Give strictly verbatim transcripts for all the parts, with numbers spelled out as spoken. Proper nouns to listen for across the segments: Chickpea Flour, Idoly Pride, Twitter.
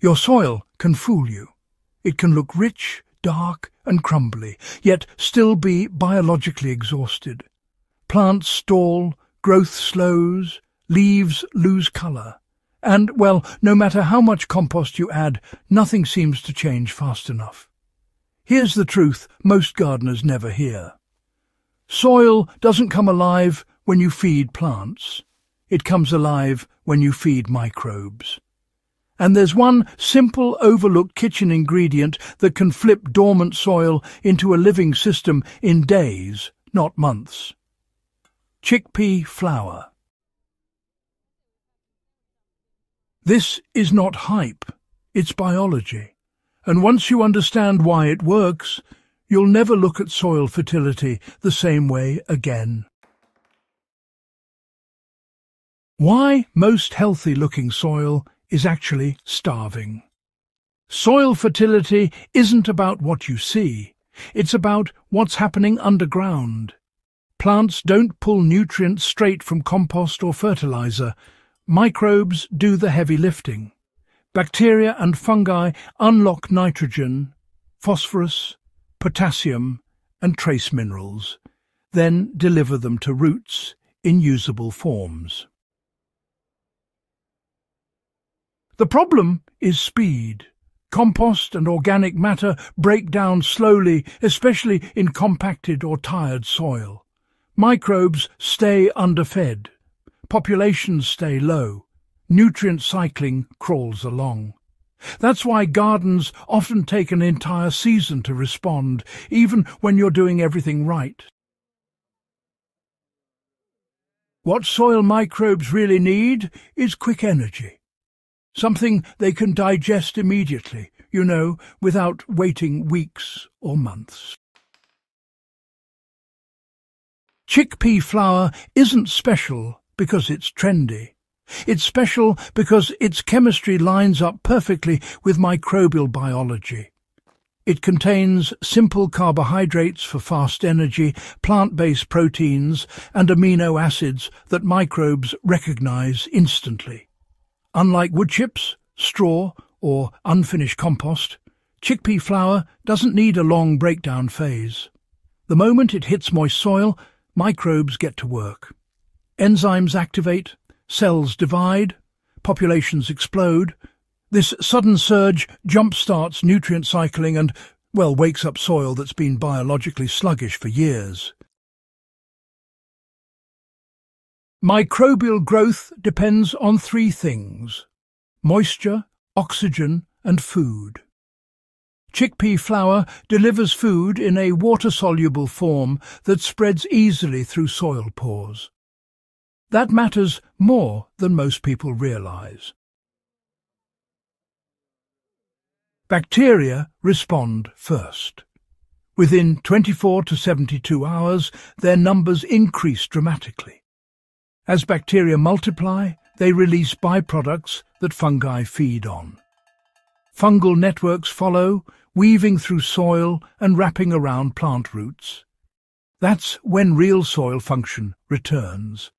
Your soil can fool you. It can look rich, dark and crumbly, yet still be biologically exhausted. Plants stall, growth slows, leaves lose colour. And, well, no matter how much compost you add, nothing seems to change fast enough. Here's the truth most gardeners never hear. Soil doesn't come alive when you feed plants. It comes alive when you feed microbes. And there's one simple, overlooked kitchen ingredient that can flip dormant soil into a living system in days, not months. Chickpea flour. This is not hype, it's biology. And once you understand why it works, you'll never look at soil fertility the same way again. Why most healthy-looking soil is actually starving. Soil fertility isn't about what you see. It's about what's happening underground. Plants don't pull nutrients straight from compost or fertilizer. Microbes do the heavy lifting. Bacteria and fungi unlock nitrogen, phosphorus, potassium and trace minerals, then deliver them to roots in usable forms. The problem is speed. Compost and organic matter break down slowly, especially in compacted or tired soil. Microbes stay underfed. Populations stay low. Nutrient cycling crawls along. That's why gardens often take an entire season to respond, even when you're doing everything right. What soil microbes really need is quick energy. Something they can digest immediately, you know, without waiting weeks or months. Chickpea flour isn't special because it's trendy. It's special because its chemistry lines up perfectly with microbial biology. It contains simple carbohydrates for fast energy, plant-based proteins, and amino acids that microbes recognize instantly. Unlike wood chips, straw, or unfinished compost, chickpea flour doesn't need a long breakdown phase. The moment it hits moist soil, microbes get to work. Enzymes activate, cells divide, populations explode. This sudden surge jump-starts nutrient cycling and, well, wakes up soil that's been biologically sluggish for years. Microbial growth depends on three things: moisture, oxygen and food. Chickpea flour delivers food in a water-soluble form that spreads easily through soil pores. That matters more than most people realize. Bacteria respond first. Within twenty-four to seventy-two hours, their numbers increase dramatically. As bacteria multiply, they release byproducts that fungi feed on. Fungal networks follow, weaving through soil and wrapping around plant roots. That's when real soil function returns.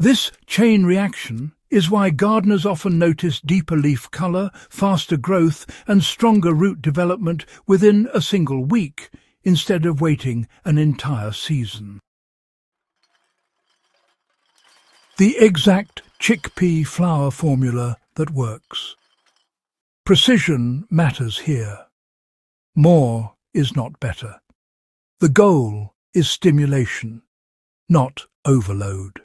This chain reaction is why gardeners often notice deeper leaf colour, faster growth and stronger root development within a single week, instead of waiting an entire season. The exact chickpea flour formula that works. Precision matters here. More is not better. The goal is stimulation, not overload.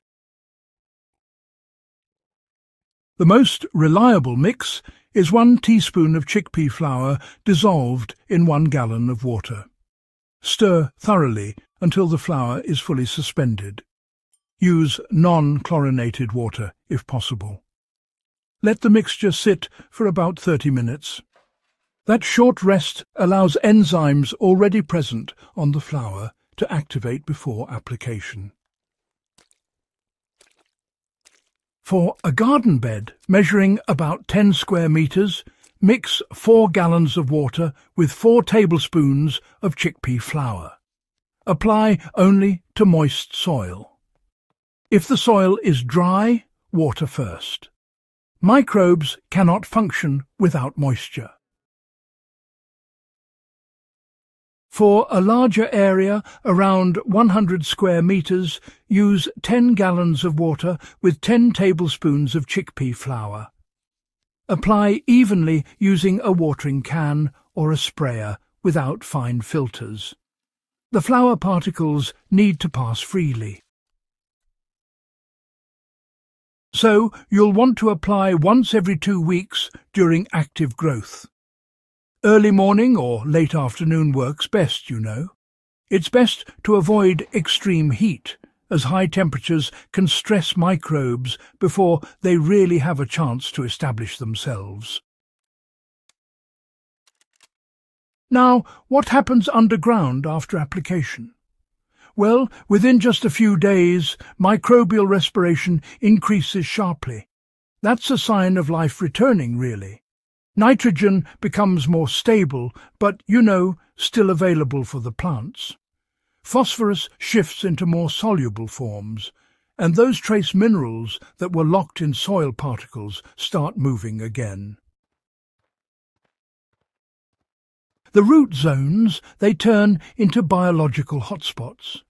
The most reliable mix is one teaspoon of chickpea flour dissolved in one gallon of water. Stir thoroughly until the flour is fully suspended. Use non-chlorinated water if possible. Let the mixture sit for about thirty minutes. That short rest allows enzymes already present on the flour to activate before application. For a garden bed measuring about ten square metres, mix four gallons of water with four tablespoons of chickpea flour. Apply only to moist soil. If the soil is dry, water first. Microbes cannot function without moisture. For a larger area, around one hundred square metres, use ten gallons of water with ten tablespoons of chickpea flour. Apply evenly using a watering can or a sprayer without fine filters. The flour particles need to pass freely. So you'll want to apply once every two weeks during active growth. Early morning or late afternoon works best, you know. It's best to avoid extreme heat, as high temperatures can stress microbes before they really have a chance to establish themselves. Now, what happens underground after application? Well, within just a few days, microbial respiration increases sharply. That's a sign of life returning, really. Nitrogen becomes more stable, but, you know, still available for the plants. Phosphorus shifts into more soluble forms, and those trace minerals that were locked in soil particles start moving again. The root zones, they turn into biological hotspots.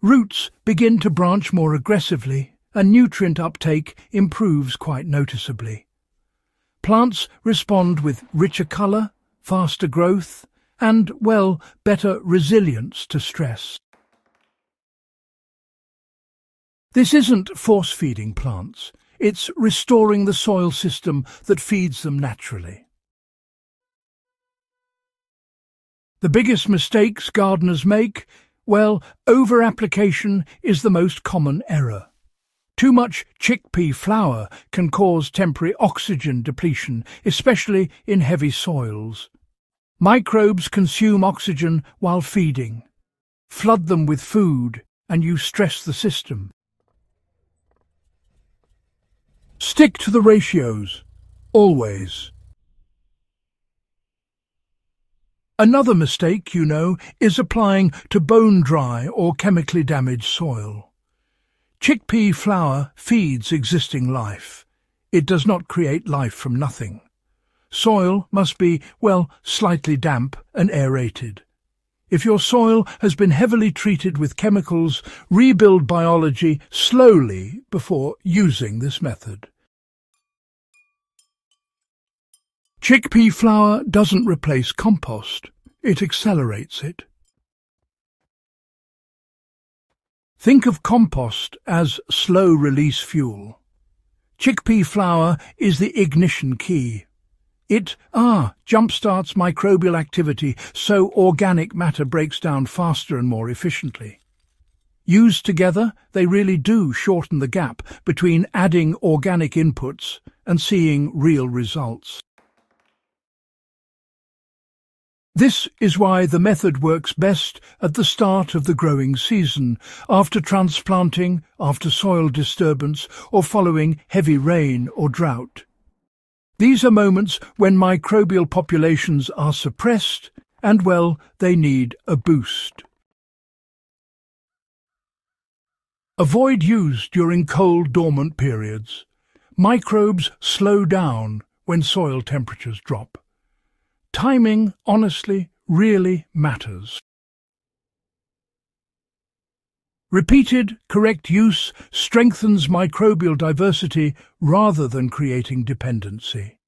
Roots begin to branch more aggressively, and nutrient uptake improves quite noticeably. Plants respond with richer colour, faster growth, and, well, better resilience to stress. This isn't force-feeding plants. It's restoring the soil system that feeds them naturally. The biggest mistakes gardeners make? Well, over-application is the most common error. Too much chickpea flour can cause temporary oxygen depletion, especially in heavy soils. Microbes consume oxygen while feeding. Flood them with food, and you stress the system. Stick to the ratios, always. Another mistake, you know, is applying to bone-dry or chemically damaged soil. Chickpea flour feeds existing life. It does not create life from nothing. Soil must be, well, slightly damp and aerated. If your soil has been heavily treated with chemicals, rebuild biology slowly before using this method. Chickpea flour doesn't replace compost, it accelerates it. Think of compost as slow-release fuel. Chickpea flour is the ignition key. It, ah, jumpstarts microbial activity so organic matter breaks down faster and more efficiently. Used together, they really do shorten the gap between adding organic inputs and seeing real results. This is why the method works best at the start of the growing season, after transplanting, after soil disturbance, or following heavy rain or drought. These are moments when microbial populations are suppressed and, well, they need a boost. Avoid use during cold, dormant periods. Microbes slow down when soil temperatures drop. Timing, honestly, really matters. Repeated, correct use strengthens microbial diversity rather than creating dependency.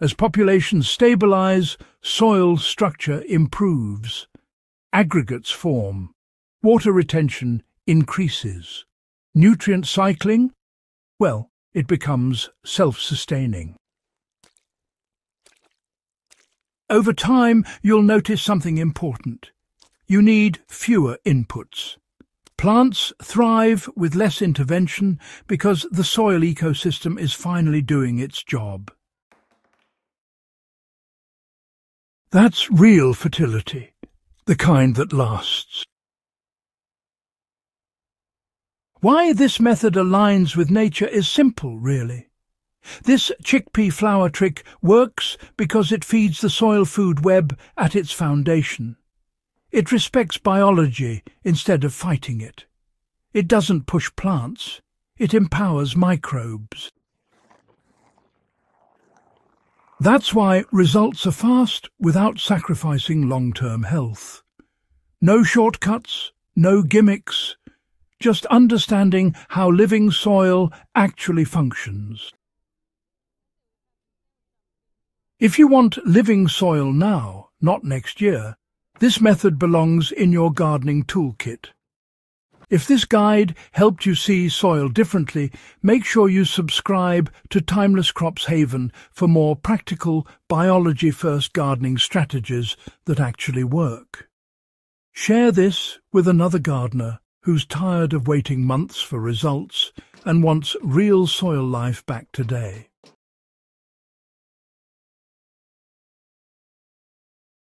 As populations stabilise, soil structure improves. Aggregates form. Water retention increases. Nutrient cycling? Well, it becomes self-sustaining. Over time, you'll notice something important. You need fewer inputs. Plants thrive with less intervention because the soil ecosystem is finally doing its job. That's real fertility, the kind that lasts. Why this method aligns with nature is simple, really. This chickpea flour trick works because it feeds the soil food web at its foundation. It respects biology instead of fighting it. It doesn't push plants, it empowers microbes. That's why results are fast without sacrificing long-term health. No shortcuts, no gimmicks, just understanding how living soil actually functions. If you want living soil now, not next year, this method belongs in your gardening toolkit. If this guide helped you see soil differently, make sure you subscribe to Timeless Crops Haven for more practical, biology-first gardening strategies that actually work. Share this with another gardener who's tired of waiting months for results and wants real soil life back today.